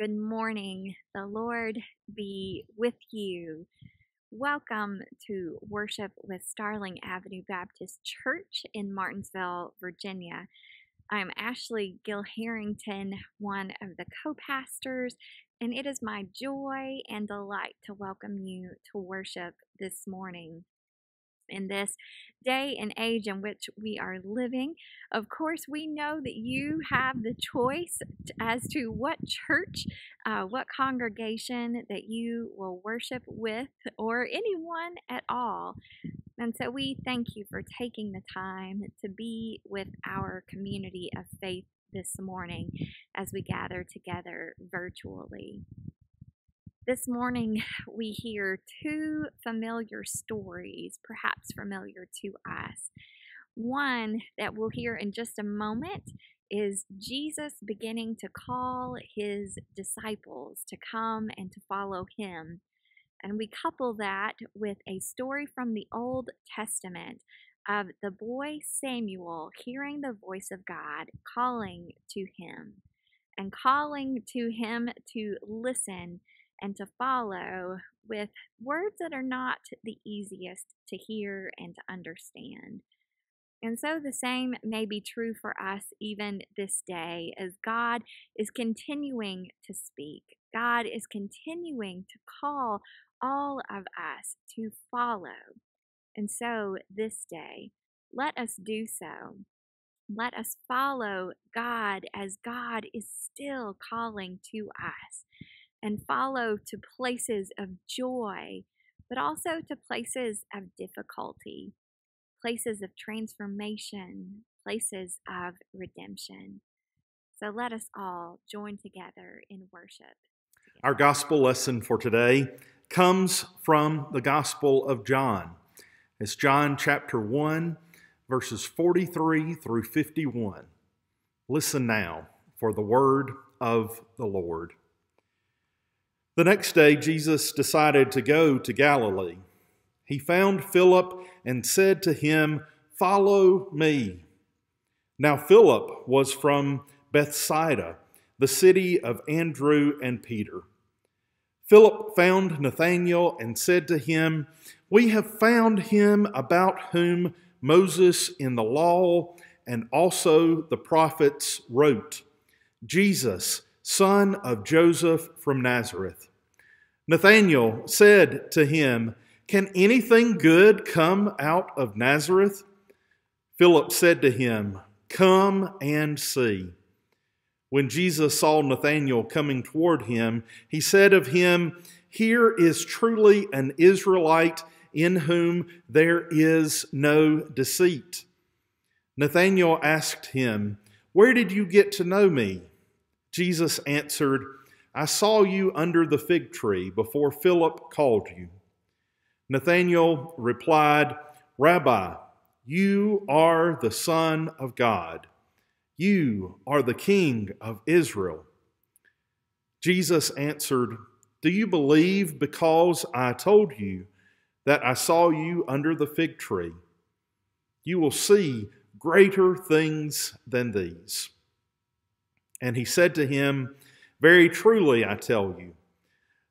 Good morning. The Lord be with you. Welcome to worship with Starling Avenue Baptist Church in Martinsville, Virginia. I'm Ashley Gil Harrington, one of the co-pastors, and it is my joy and delight to welcome you to worship this morning. In this day and age in which we are living, of course, we know that you have the choice as to what church, what congregation that you will worship with, or anyone at all. And so we thank you for taking the time to be with our community of faith this morning as we gather together virtually. This morning, we hear two familiar stories, perhaps familiar to us. One that we'll hear in just a moment is Jesus beginning to call his disciples to come and to follow him. And we couple that with a story from the Old Testament of the boy Samuel hearing the voice of God calling to him, and calling to him to listen and to follow with words that are not the easiest to hear and to understand. And so the same may be true for us even this day, as God is continuing to speak. God is continuing to call all of us to follow. And so this day, let us do so. Let us follow God as God is still calling to us, and follow to places of joy, but also to places of difficulty, places of transformation, places of redemption. So let us all join together in worship. Our gospel lesson for today comes from the Gospel of John. It's John chapter 1, verses 43 through 51. Listen now for the word of the Lord. The next day, Jesus decided to go to Galilee. He found Philip and said to him, "Follow me." Now Philip was from Bethsaida, the city of Andrew and Peter. Philip found Nathanael and said to him, "We have found him about whom Moses in the law and also the prophets wrote, Jesus, son of Joseph from Nazareth." Nathanael said to him, "Can anything good come out of Nazareth?" Philip said to him, "Come and see." When Jesus saw Nathanael coming toward him, he said of him, "Here is truly an Israelite in whom there is no deceit." Nathanael asked him, "Where did you get to know me?" Jesus answered, "I saw you under the fig tree before Philip called you." Nathanael replied, "Rabbi, you are the Son of God. You are the King of Israel." Jesus answered, "Do you believe because I told you that I saw you under the fig tree? You will see greater things than these." And he said to him, "Very truly I tell you,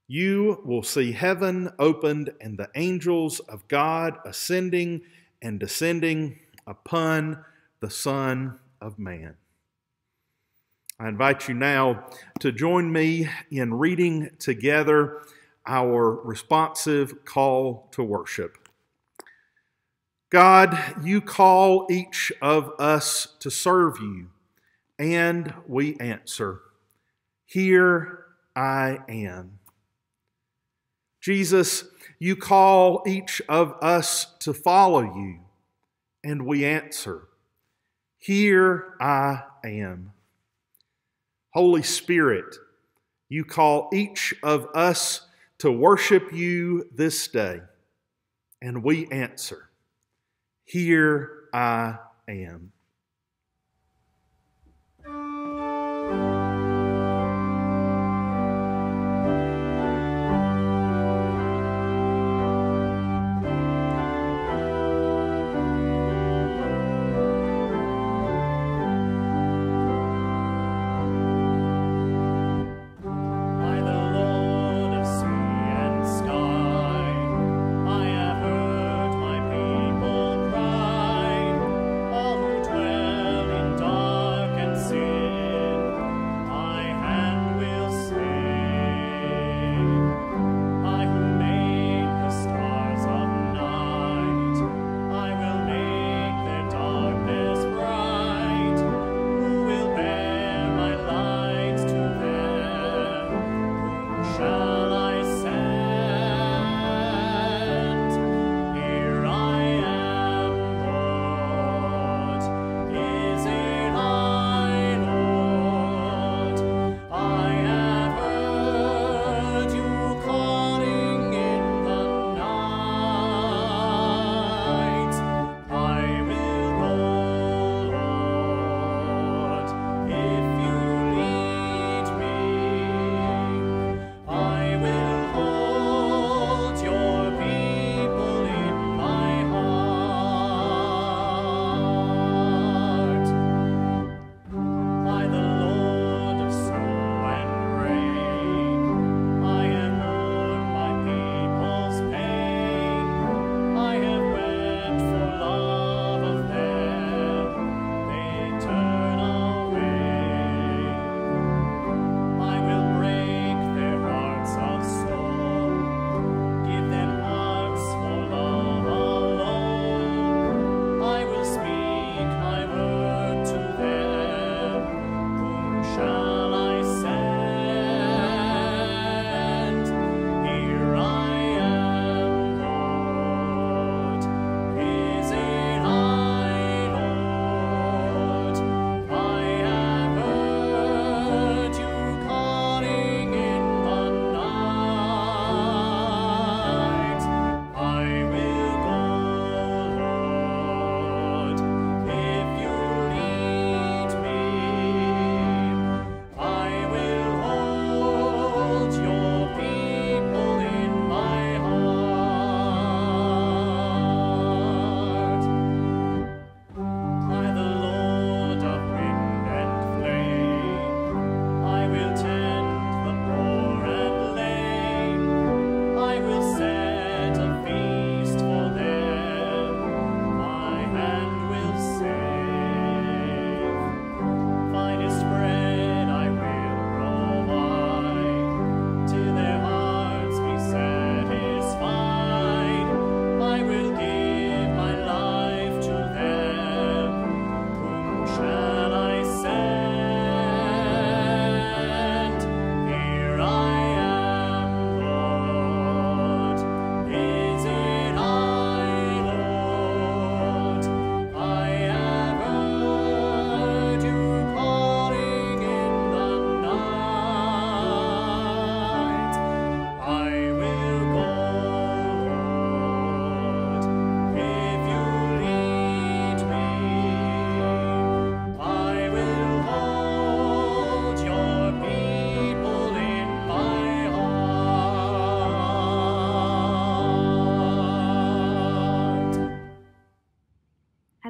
you will see heaven opened and the angels of God ascending and descending upon the Son of Man." I invite you now to join me in reading together our responsive call to worship. God, you call each of us to serve you, and we answer, "Here I am." Jesus, you call each of us to follow you, and we answer, "Here I am." Holy Spirit, you call each of us to worship you this day, and we answer, "Here I am."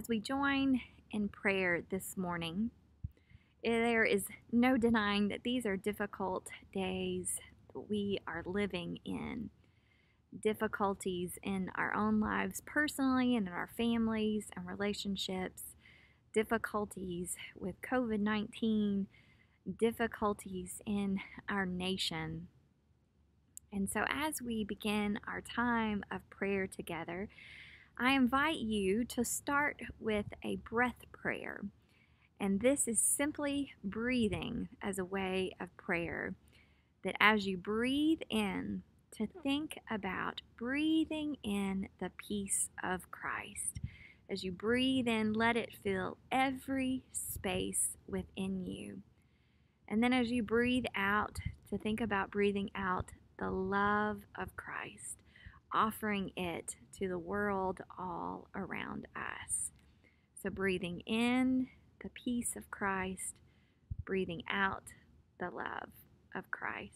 we join in prayer this morning, there is no denying that these are difficult days that we are living in. Difficulties in our own lives personally and in our families and relationships, difficulties with COVID-19, difficulties in our nation. And so as we begin our time of prayer together, I invite you to start with a breath prayer. And this is simply breathing as a way of prayer. That as you breathe in, to think about breathing in the peace of Christ. As you breathe in, let it fill every space within you. And then as you breathe out, to think about breathing out the love of Christ, offering it to the world all around us. So breathing in the peace of Christ, breathing out the love of Christ.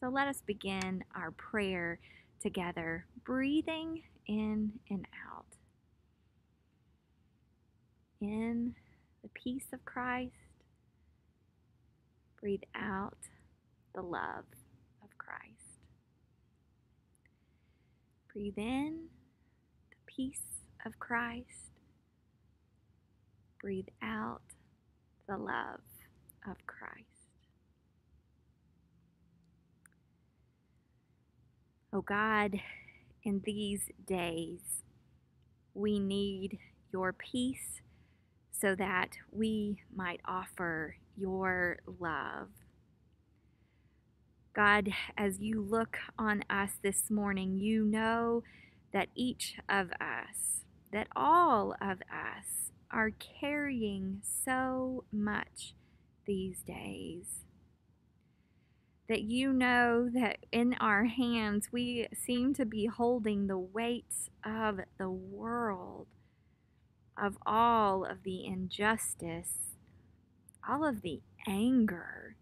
So let us begin our prayer together, breathing in and out. In the peace of Christ, breathe out the love of Christ. Breathe in the peace of Christ. Breathe out the love of Christ. Oh God, in these days, we need your peace so that we might offer your love. God, as you look on us this morning, you know that each of us, that all of us, are carrying so much these days. That you know that in our hands we seem to be holding the weights of the world, of all of the injustice, all of the anger,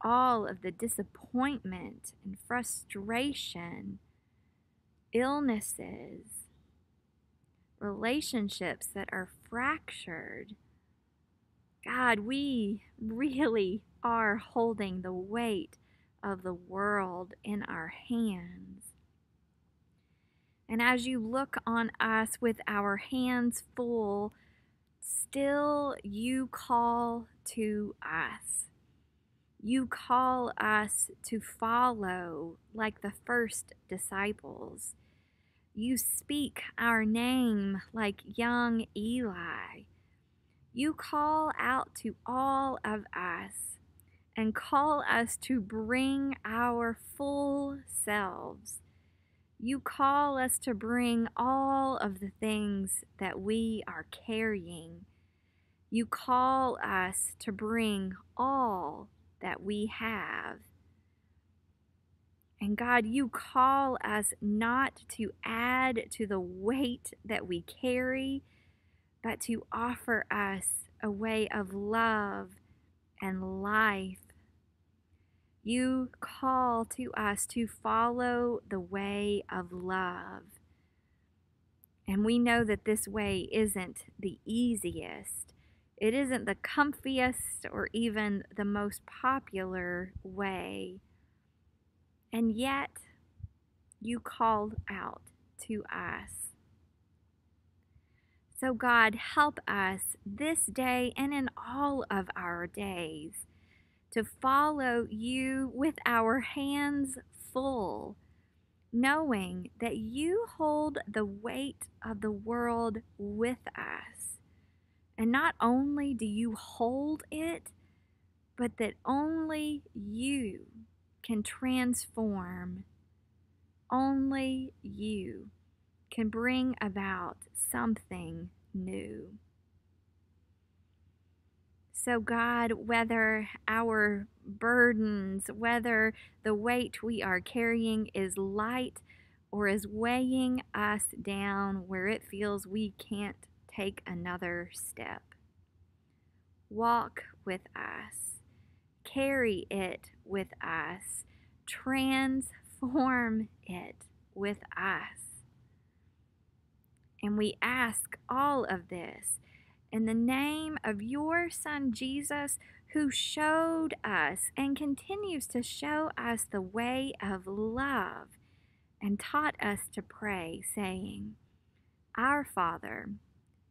all of the disappointment and frustration, illnesses, relationships that are fractured. God, we really are holding the weight of the world in our hands. And as you look on us with our hands full, still you call to us. You call us to follow like the first disciples. You speak our name like young Eli. You call out to all of us and call us to bring our full selves. You call us to bring all of the things that we are carrying. You call us to bring all that we have. And God, you call us not to add to the weight that we carry, but to offer us a way of love and life. You call to us to follow the way of love. And we know that this way isn't the easiest. It isn't the comfiest or even the most popular way. And yet, you call out to us. So God, help us this day and in all of our days to follow you with our hands full, knowing that you hold the weight of the world with us. And not only do you hold it, but that only you can transform. Only you can bring about something new. So God, whether our burdens, whether the weight we are carrying is light or is weighing us down where it feels we can't take another step, walk with us, carry it with us, transform it with us. And we ask all of this in the name of your Son, Jesus, who showed us and continues to show us the way of love and taught us to pray, saying, Our Father,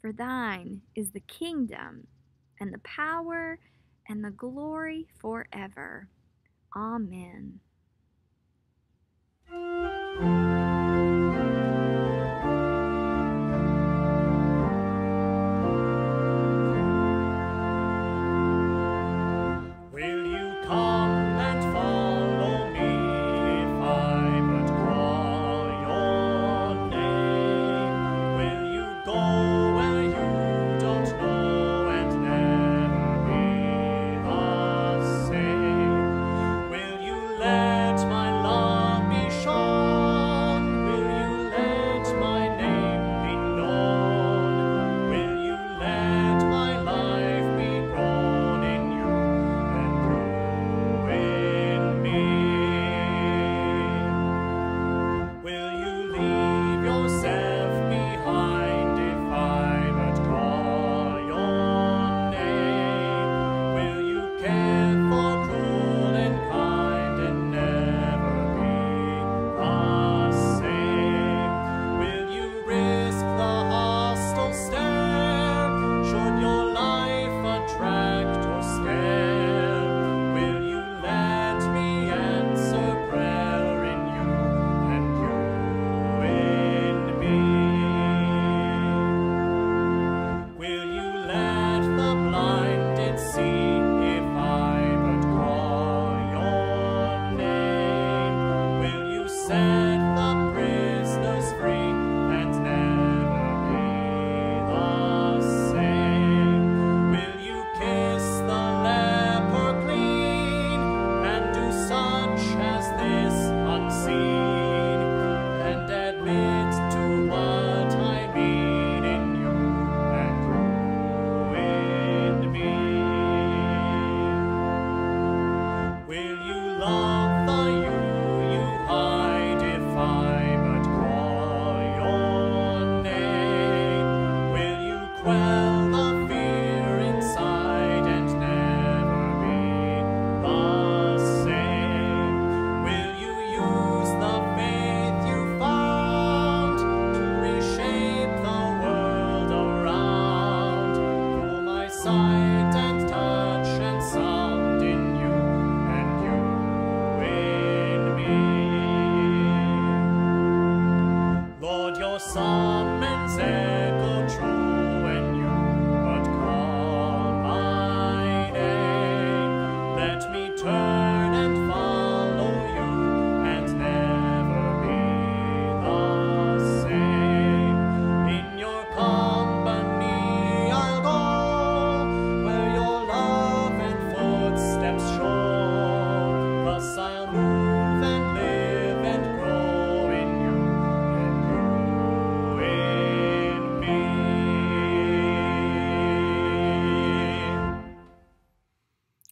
For thine is the kingdom, and the power, and the glory forever. Amen.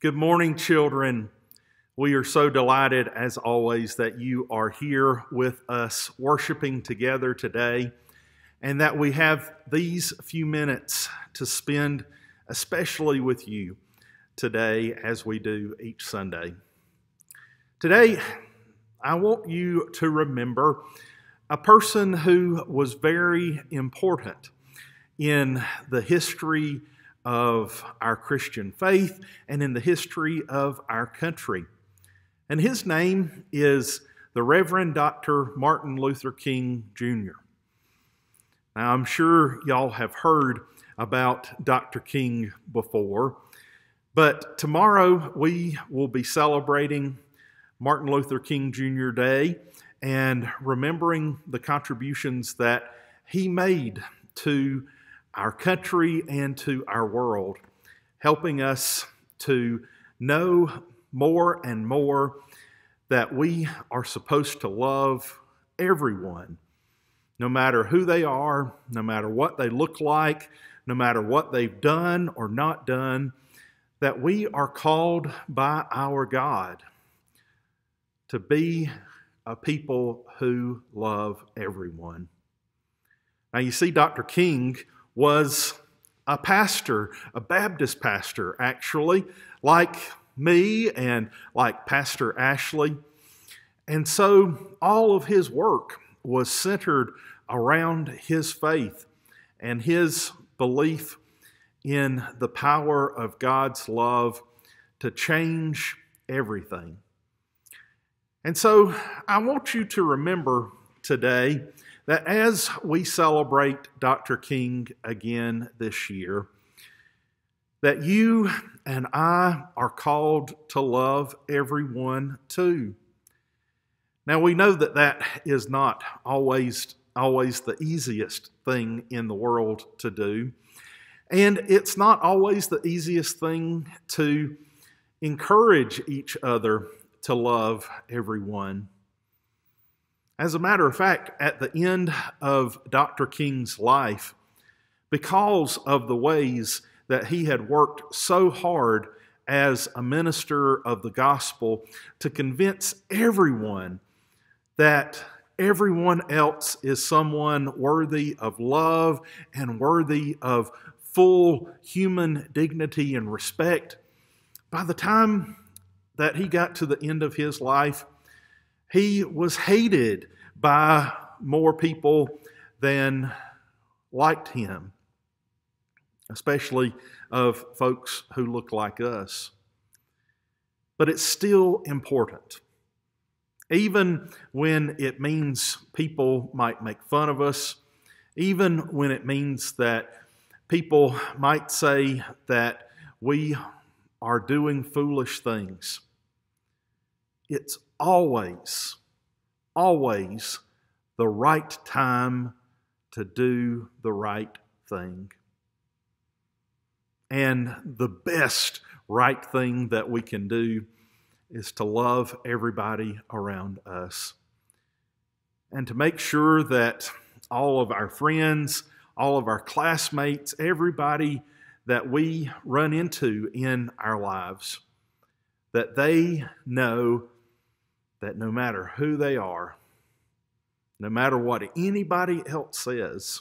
Good morning, children. We are so delighted, as always, that you are here with us worshiping together today and that we have these few minutes to spend especially with you today as we do each Sunday. Today, I want you to remember a person who was very important in the history of our Christian faith and in the history of our country. And his name is the Reverend Dr. Martin Luther King Jr. Now, I'm sure y'all have heard about Dr. King before, but tomorrow we will be celebrating Martin Luther King Jr. Day and remembering the contributions that he made to our country and to our world, helping us to know more and more that we are supposed to love everyone, no matter who they are, no matter what they look like, no matter what they've done or not done, that we are called by our God to be a people who love everyone. Now you see, Dr. King was a pastor, a Baptist pastor actually, like me and like Pastor Ashley. And so all of his work was centered around his faith and his belief in the power of God's love to change everything. And so I want you to remember today that as we celebrate Dr. King again this year, that you and I are called to love everyone too. Now we know that that is not always the easiest thing in the world to do. And it's not always the easiest thing to encourage each other to love everyone. As a matter of fact, at the end of Dr. King's life, because of the ways that he had worked so hard as a minister of the gospel to convince everyone that everyone else is someone worthy of love and worthy of full human dignity and respect, by the time that he got to the end of his life, he was hated by more people than liked him, especially of folks who look like us. But it's still important. Even when it means people might make fun of us, even when it means that people might say that we are doing foolish things, it's always, always the right time to do the right thing. And the best right thing that we can do is to love everybody around us and to make sure that all of our friends, all of our classmates, everybody that we run into in our lives, that they know that no matter who they are, no matter what anybody else says,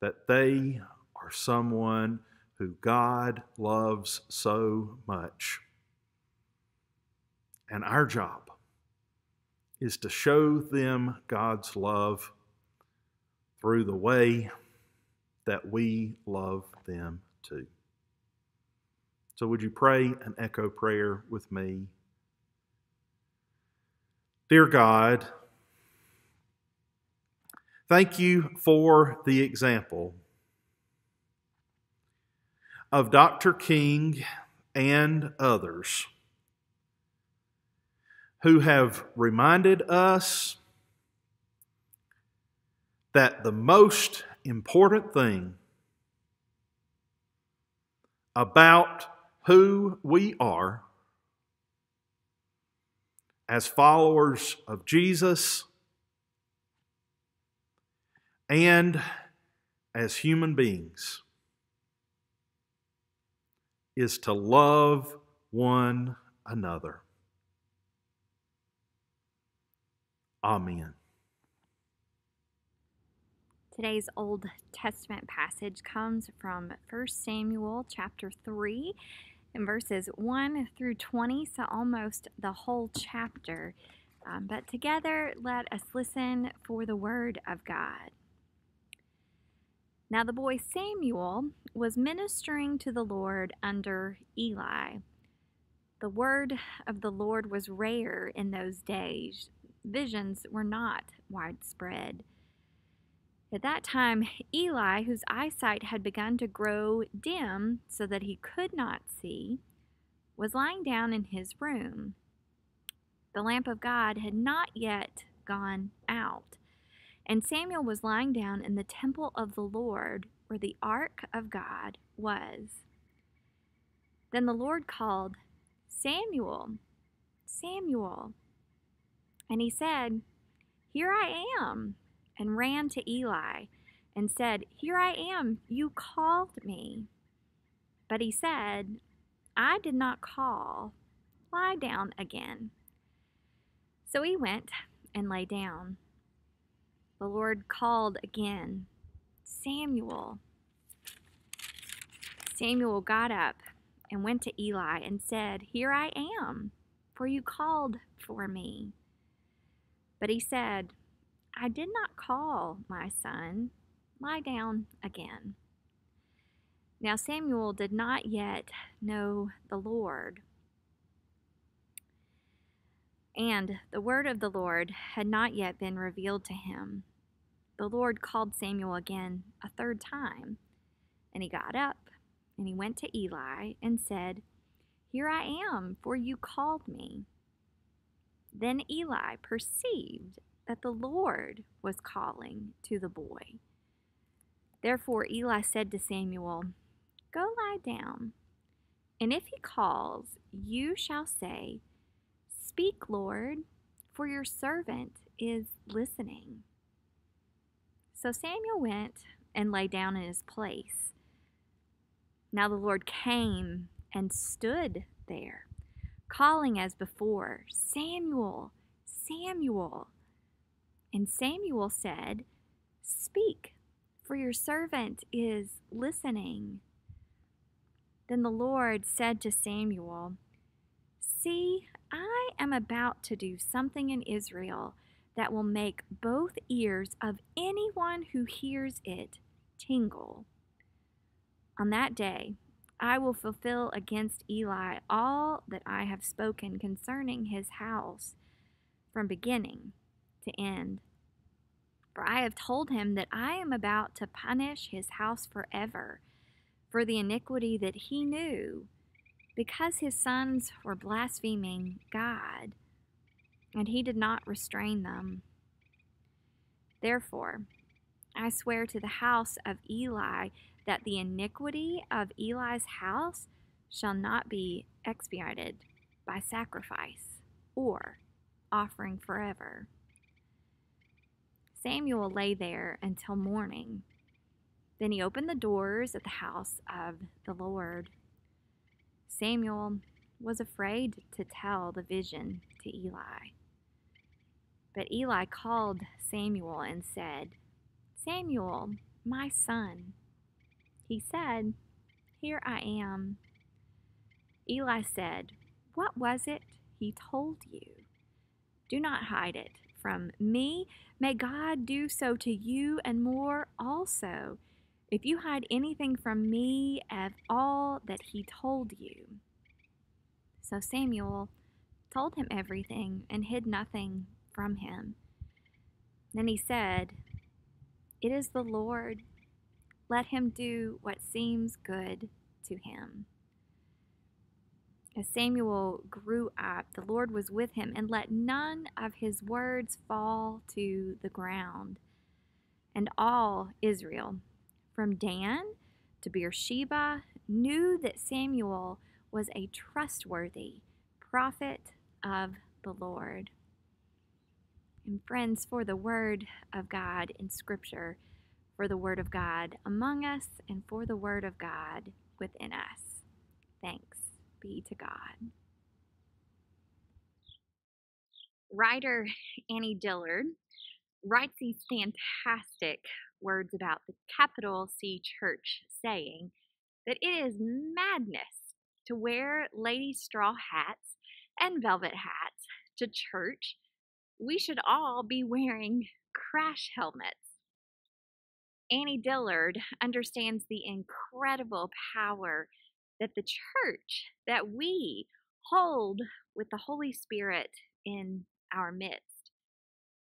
that they are someone who God loves so much. And our job is to show them God's love through the way that we love them too. So would you pray an echo prayer with me? Dear God, thank you for the example of Dr. King and others who have reminded us that the most important thing about who we are as followers of Jesus and as human beings is to love one another. Amen. Today's Old Testament passage comes from 1 Samuel chapter 3. In verses 1 through 20, so almost the whole chapter. But together, let us listen for the word of God. Now the boy Samuel was ministering to the Lord under Eli. The word of the Lord was rare in those days. Visions were not widespread. At that time, Eli, whose eyesight had begun to grow dim so that he could not see, was lying down in his room. The lamp of God had not yet gone out, And Samuel was lying down in the temple of the Lord, where the ark of God was. Then the Lord called, Samuel, Samuel. And he said, Here I am, and ran to Eli, and said, Here I am, you called me. But he said, I did not call. Lie down again. So he went and lay down. The Lord called again, Samuel. Samuel got up and went to Eli and said, Here I am, for you called for me. But he said, I did not call, my son. Lie down again. Now Samuel did not yet know the Lord. And the word of the Lord had not yet been revealed to him. The Lord called Samuel again a third time, and he got up, and he went to Eli and said, Here I am, for you called me. Then Eli perceived that the Lord was calling to the boy. Therefore Eli said to Samuel, Go lie down, and if he calls, you shall say, Speak, Lord, for your servant is listening. So Samuel went and lay down in his place. Now the Lord came and stood there, calling as before, Samuel, Samuel. And Samuel said, Speak, for your servant is listening. Then the Lord said to Samuel, See, I am about to do something in Israel that will make both ears of anyone who hears it tingle. On that day, I will fulfill against Eli all that I have spoken concerning his house from beginning to end. For I have told him that I am about to punish his house forever for the iniquity that he knew, because his sons were blaspheming God, and he did not restrain them. Therefore, I swear to the house of Eli that the iniquity of Eli's house shall not be expiated by sacrifice or offering forever. Samuel lay there until morning. Then he opened the doors of the house of the Lord. Samuel was afraid to tell the vision to Eli. But Eli called Samuel and said, Samuel, my son. He said, Here I am. Eli said, What was it he told you? Do not hide it from me. May God do so to you and more also, if you hide anything from me of all that he told you. So Samuel told him everything and hid nothing from him. Then he said, It is the Lord. Let him do what seems good to him. As Samuel grew up, the Lord was with him and let none of his words fall to the ground. And all Israel, from Dan to Beersheba, knew that Samuel was a trustworthy prophet of the Lord. And friends, for the word of God in Scripture, for the word of God among us, and for the word of God within us. Thanks be to God. Writer Annie Dillard writes these fantastic words about the capital C church, saying that it is madness to wear ladies' straw hats and velvet hats to church. We should all be wearing crash helmets. Annie Dillard understands the incredible power that the church, that we hold with the Holy Spirit in our midst.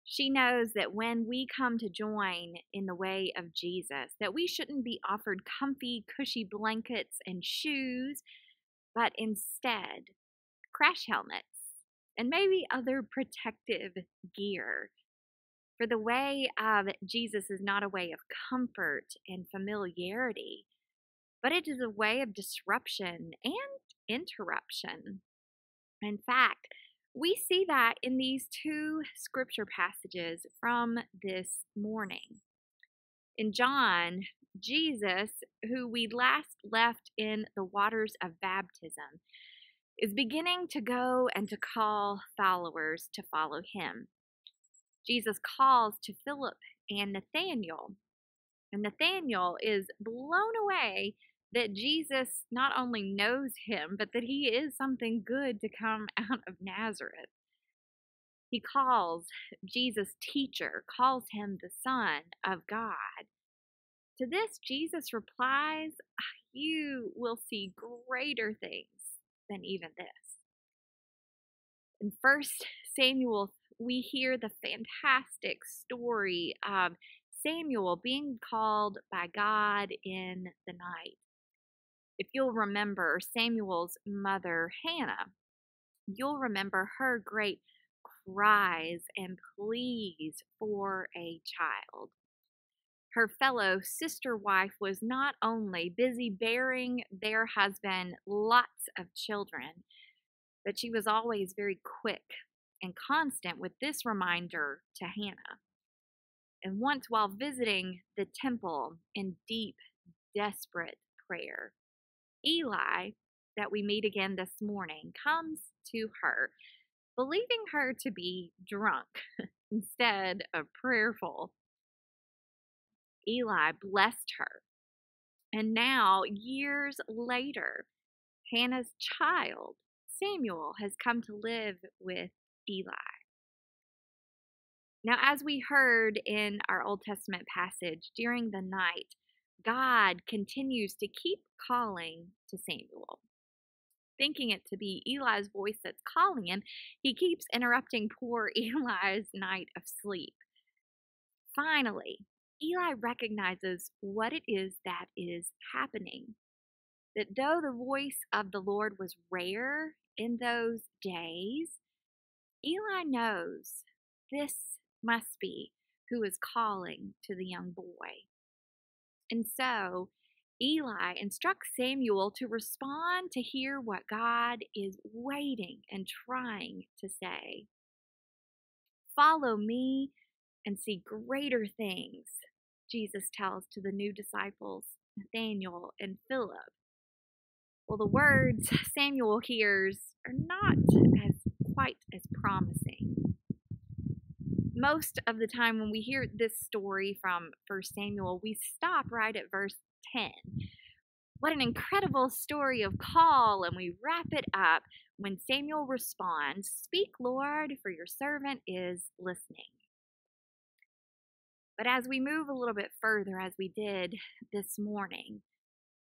She knows that when we come to join in the way of Jesus, that we shouldn't be offered comfy, cushy blankets and shoes, but instead, crash helmets and maybe other protective gear. For the way of Jesus is not a way of comfort and familiarity, but it is a way of disruption and interruption. In fact, we see that in these two scripture passages from this morning. In John, Jesus, who we last left in the waters of baptism, is beginning to go and to call followers to follow him. Jesus calls to Philip and Nathanael. And Nathanael is blown away that Jesus not only knows him, but that he is something good to come out of Nazareth. He calls Jesus teacher, calls him the Son of God. To this, Jesus replies, "You will see greater things than even this." In 1 Samuel, we hear the fantastic story of Samuel being called by God in the night. If you'll remember Samuel's mother, Hannah, you'll remember her great cries and pleas for a child. Her fellow sister wife was not only busy bearing their husband lots of children, but she was always very quick and constant with this reminder to Hannah. And once, while visiting the temple in deep, desperate prayer, Eli, that we meet again this morning, comes to her, believing her to be drunk instead of prayerful. Eli blessed her. And now, years later, Hannah's child, Samuel, has come to live with Eli. Now, as we heard in our Old Testament passage, during the night, God continues to keep calling to Samuel. Thinking it to be Eli's voice that's calling him, he keeps interrupting poor Eli's night of sleep. Finally, Eli recognizes what it is that is happening. That though the voice of the Lord was rare in those days, Eli knows this must be who is calling to the young boy. And so Eli instructs Samuel to respond to hear what God is waiting and trying to say. "Follow me and see greater things," Jesus tells to the new disciples, Nathanael and Philip. Well, the words Samuel hears are not quite as promising. Most of the time when we hear this story from 1 Samuel, we stop right at verse 10. What an incredible story of call, and we wrap it up when Samuel responds, "Speak, Lord, for your servant is listening." But as we move a little bit further, as we did this morning,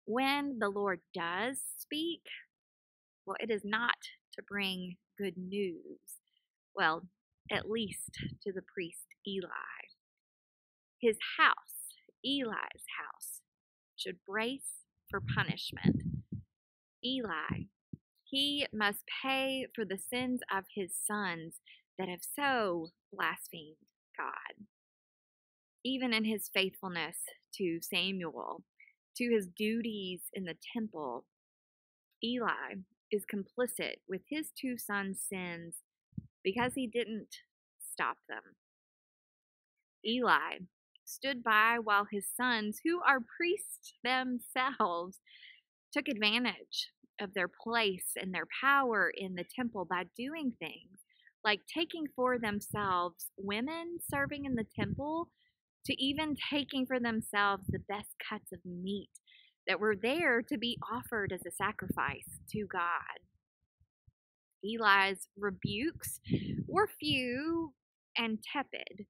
when the Lord does speak, well, it is not to bring good news. Well, at least to the priest Eli. His house, Eli's house, should brace for punishment. Eli, he must pay for the sins of his sons that have so blasphemed God. Even in his faithfulness to Samuel, to his duties in the temple, Eli is complicit with his two sons' sins because he didn't stop them. Eli stood by while his sons, who are priests themselves, took advantage of their place and their power in the temple by doing things like taking for themselves women serving in the temple, to even taking for themselves the best cuts of meat that were there to be offered as a sacrifice to God. Eli's rebukes were few and tepid.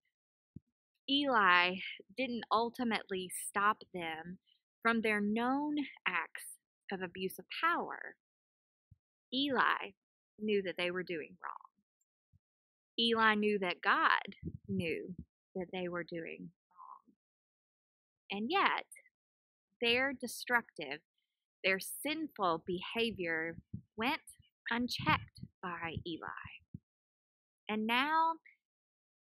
Eli didn't ultimately stop them from their known acts of abuse of power. Eli knew that they were doing wrong. Eli knew that God knew that they were doing wrong. And yet, their destructive, their sinful behavior went unchecked by Eli. And now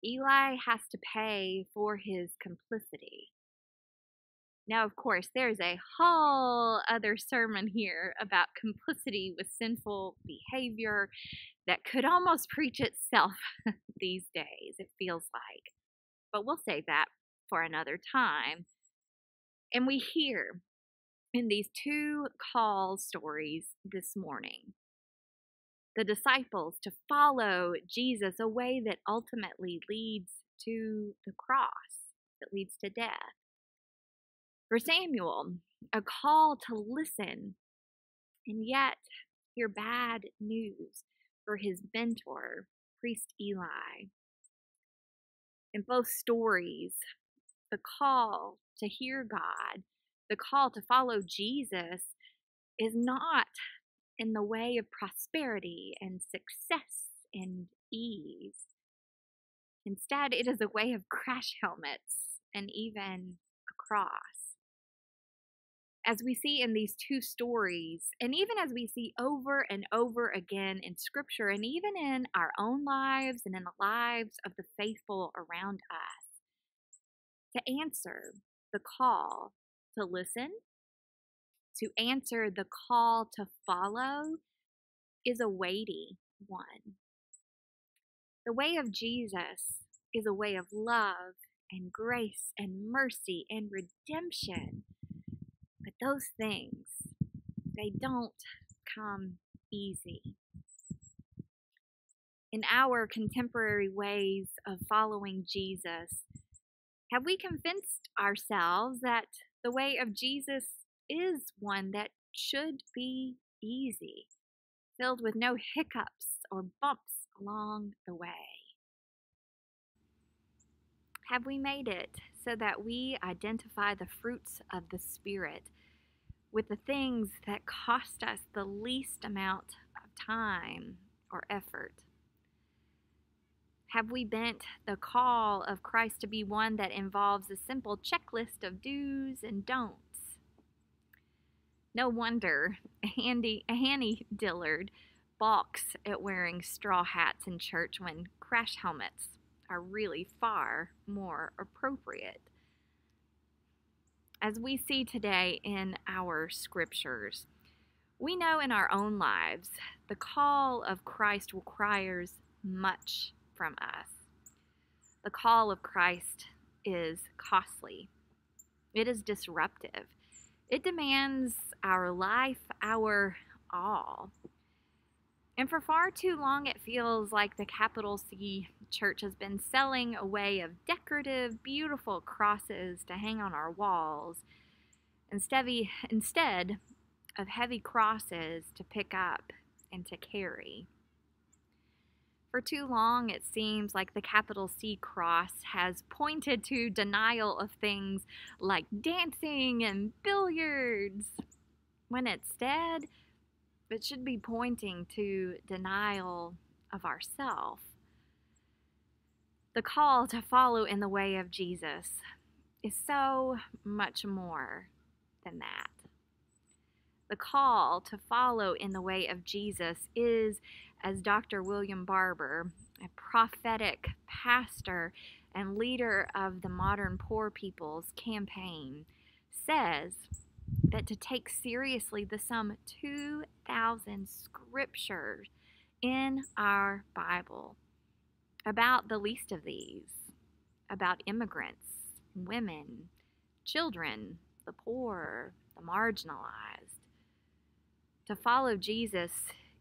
Eli has to pay for his complicity. Now, of course, there's a whole other sermon here about complicity with sinful behavior that could almost preach itself these days, it feels like. But we'll save that for another time. And we hear in these two call stories this morning the disciples to follow Jesus a way that ultimately leads to the cross, that leads to death. For Samuel, a call to listen and yet hear bad news for his mentor, priest Eli. In both stories, the call to hear God, the call to follow Jesus, is not in the way of prosperity and success and ease. Instead, it is a way of crash helmets and even a cross. As we see in these two stories, and even as we see over and over again in Scripture, and even in our own lives and in the lives of the faithful around us, to answer the call to listen, to answer the call to follow is a weighty one. The way of Jesus is a way of love and grace and mercy and redemption. But those things, they don't come easy. In our contemporary ways of following Jesus, have we convinced ourselves that the way of Jesus is one that should be easy, filled with no hiccups or bumps along the way? Have we made it so that we identify the fruits of the Spirit with the things that cost us the least amount of time or effort? Have we bent the call of Christ to be one that involves a simple checklist of do's and don'ts? No wonder Annie Dillard balks at wearing straw hats in church when crash helmets are really far more appropriate. As we see today in our scriptures, we know in our own lives the call of Christ requires much from us. The call of Christ is costly. It is disruptive. It demands our life, our all. And for far too long, it feels like the capital C church has been selling a way of decorative, beautiful crosses to hang on our walls instead of heavy crosses to pick up and to carry. For too long, it seems like the capital C cross has pointed to denial of things like dancing and billiards, when instead it should be pointing to denial of ourselves. The call to follow in the way of Jesus is so much more than that. The call to follow in the way of Jesus is, as Dr. William Barber, a prophetic pastor and leader of the Modern Poor People's Campaign, says, that to take seriously the some 2,000 scriptures in our Bible about the least of these, about immigrants, women, children, the poor, the marginalized. To follow Jesus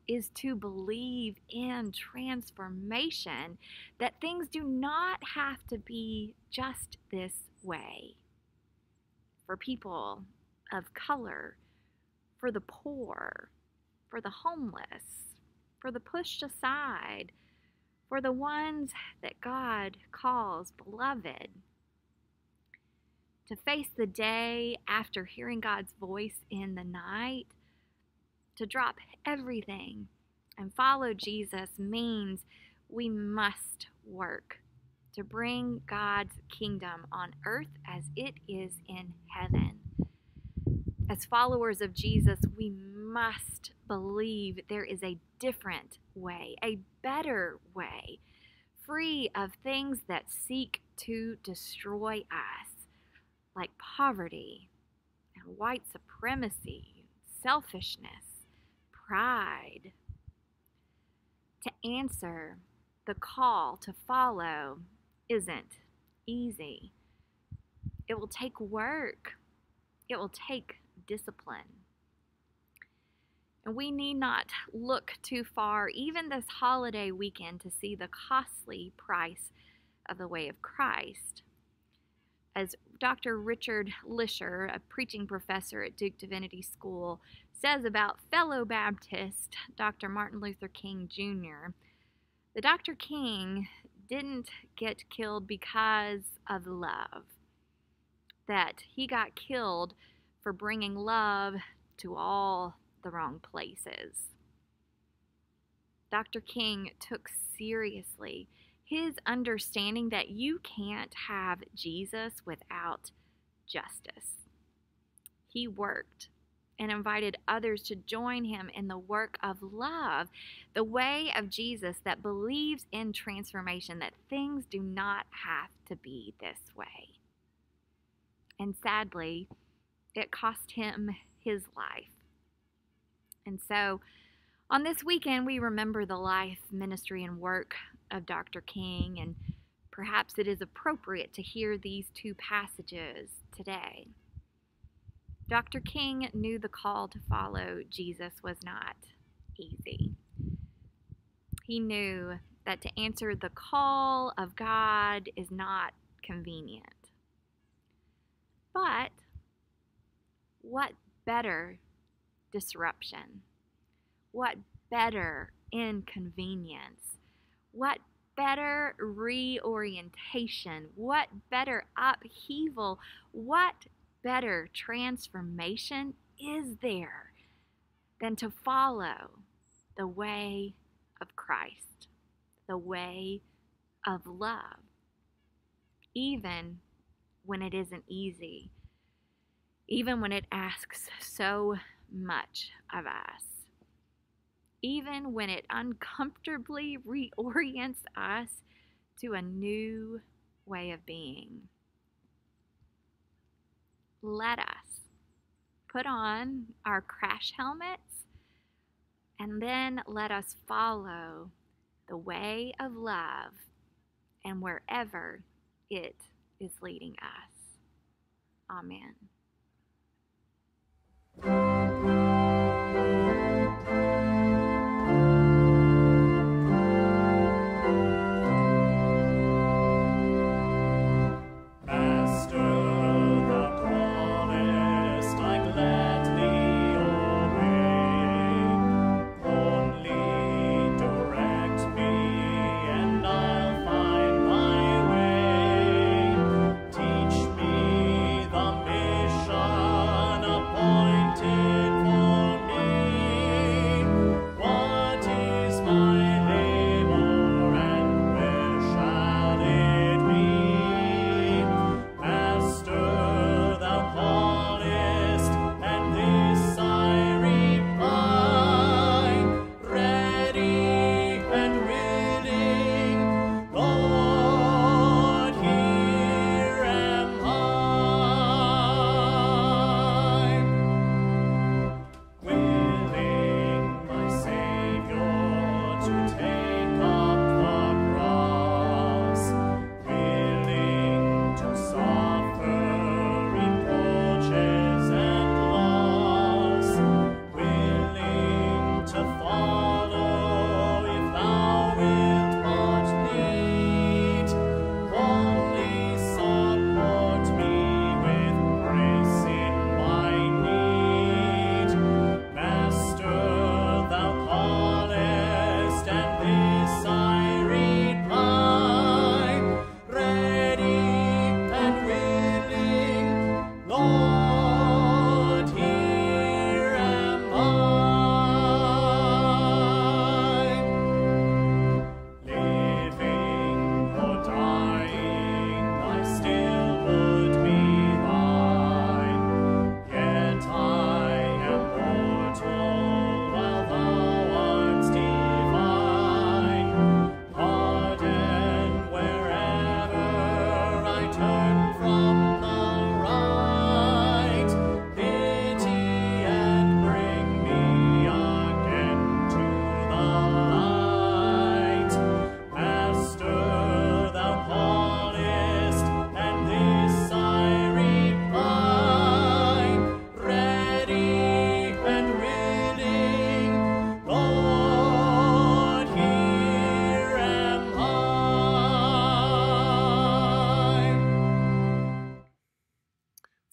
is to believe in transformation, that things do not have to be just this way. For people of color, for the poor, for the homeless, for the pushed aside, for the ones that God calls beloved. To face the day after hearing God's voice in the night, to drop everything and follow Jesus means we must work to bring God's kingdom on earth as it is in heaven. As followers of Jesus, we must believe there is a different way, a better way free of things that seek to destroy us, like poverty and white supremacy, selfishness, pride. To answer the call to follow isn't easy. It will take work. It will take discipline. And we need not look too far, even this holiday weekend, to see the costly price of the way of Christ. As Dr. Richard Lisher, a preaching professor at Duke Divinity School, says about fellow Baptist Dr. Martin Luther King Jr., the Dr. King didn't get killed because of love, that he got killed for bringing love to all the wrong places. Dr. King took seriously his understanding that you can't have Jesus without justice. He worked and invited others to join him in the work of love, the way of Jesus that believes in transformation, that things do not have to be this way. And sadly, it cost him his life. And so on this weekend, we remember the life, ministry, and work of Dr. King, and perhaps it is appropriate to hear these two passages today. Dr. King knew the call to follow Jesus was not easy. He knew that to answer the call of God is not convenient. But what better disruption? What better inconvenience? What better reorientation? What better upheaval? What better transformation is there than to follow the way of Christ, the way of love, even when it isn't easy, even when it asks so much of us, even when it uncomfortably reorients us to a new way of being. Let us put on our crash helmets, and then let us follow the way of love and wherever it is leading us. Amen.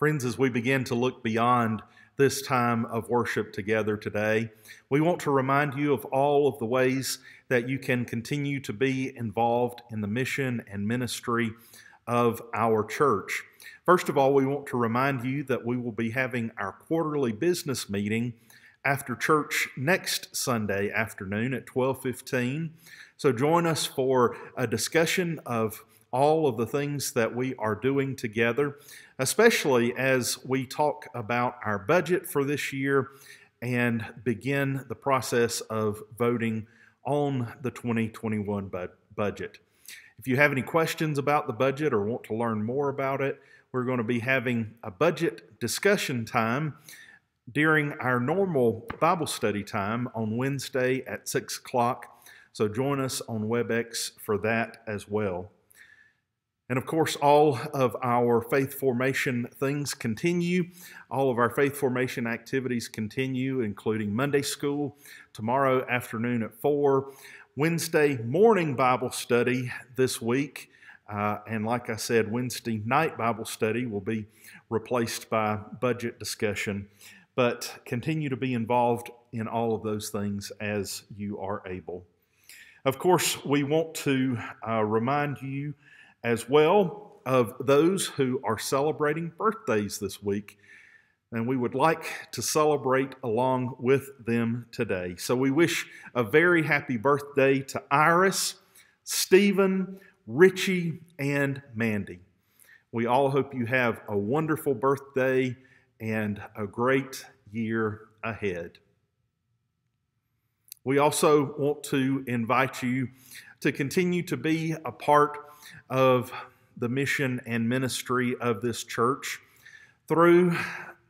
Friends, as we begin to look beyond this time of worship together today, we want to remind you of all of the ways that you can continue to be involved in the mission and ministry of our church. First of all, we want to remind you that we will be having our quarterly business meeting after church next Sunday afternoon at 12:15. So join us for a discussion of all of the things that we are doing together, especially as we talk about our budget for this year and begin the process of voting on the 2021 budget. If you have any questions about the budget or want to learn more about it, we're going to be having a budget discussion time during our normal Bible study time on Wednesday at 6 o'clock. So join us on WebEx for that as well. And of course, all of our faith formation things continue. All of our faith formation activities continue, including Monday school, tomorrow afternoon at 4, Wednesday morning Bible study this week. And like I said, Wednesday night Bible study will be replaced by budget discussion. But continue to be involved in all of those things as you are able. Of course, we want to remind you as well of those who are celebrating birthdays this week, and we would like to celebrate along with them today. So we wish a very happy birthday to Iris, Stephen, Richie, and Mandy. We all hope you have a wonderful birthday and a great year ahead. We also want to invite you to continue to be a part of the mission and ministry of this church through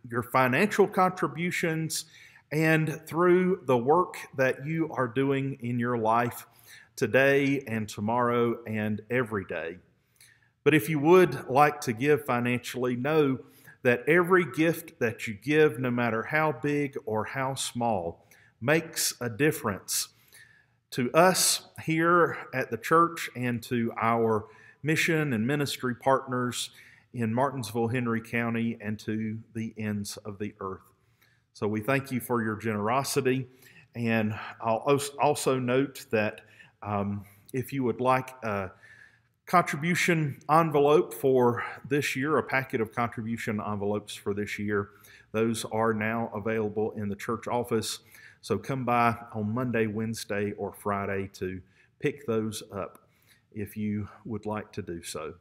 your financial contributions and through the work that you are doing in your life today and tomorrow and every day. But if you would like to give financially, know that every gift that you give, no matter how big or how small, makes a difference to us here at the church and to our mission and ministry partners in Martinsville, Henry County, and to the ends of the earth. So we thank you for your generosity. And I'll also note that if you would like a contribution envelope for this year, a packet of contribution envelopes for this year, those are now available in the church office. So come by on Monday, Wednesday, or Friday to pick those up if you would like to do so.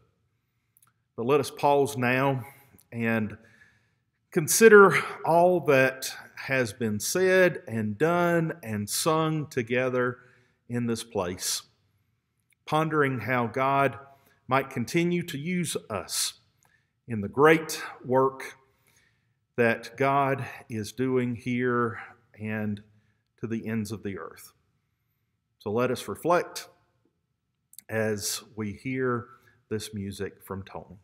But let us pause now and consider all that has been said and done and sung together in this place, pondering how God might continue to use us in the great work that God is doing here and to the ends of the earth. So let us reflect as we hear this music from Tony.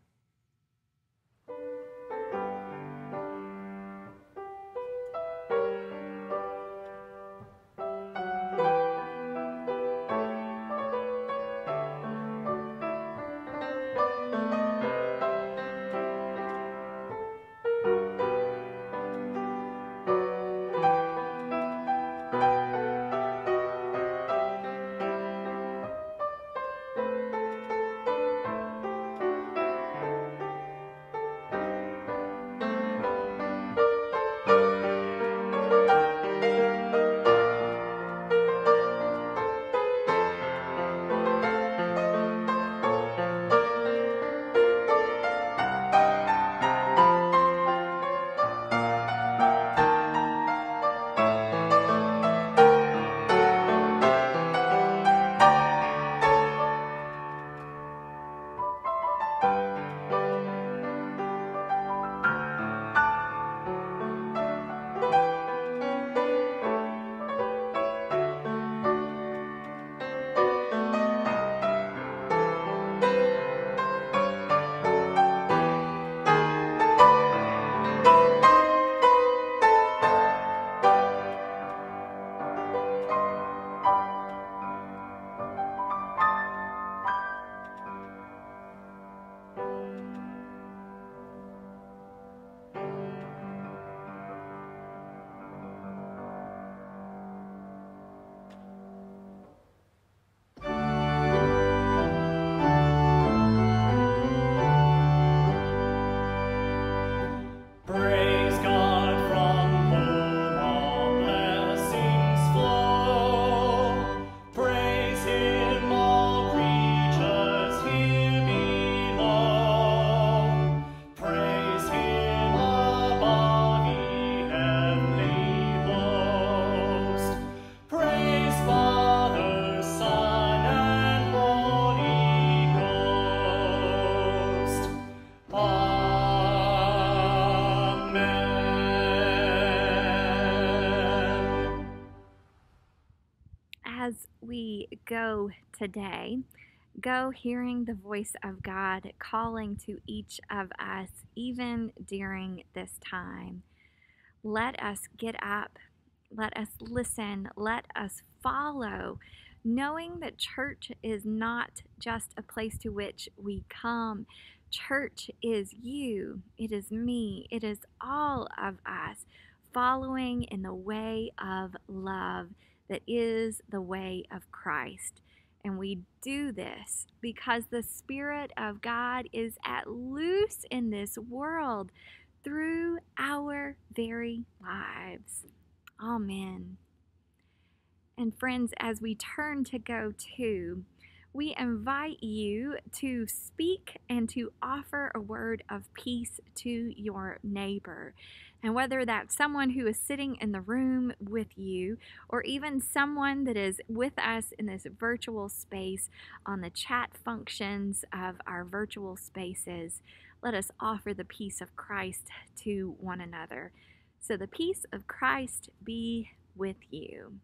as we go today, go hearing the voice of God calling to each of us, even during this time. Let us get up. Let us listen. Let us follow, knowing that church is not just a place to which we come. Church is you. It is me. It is all of us following in the way of love that is the way of Christ. And we do this because the Spirit of God is at loose in this world through our very lives. Amen. And friends, as we turn to go to, we invite you to speak and to offer a word of peace to your neighbor. And whether that's someone who is sitting in the room with you, or even someone that is with us in this virtual space on the chat functions of our virtual spaces, let us offer the peace of Christ to one another. So the peace of Christ be with you.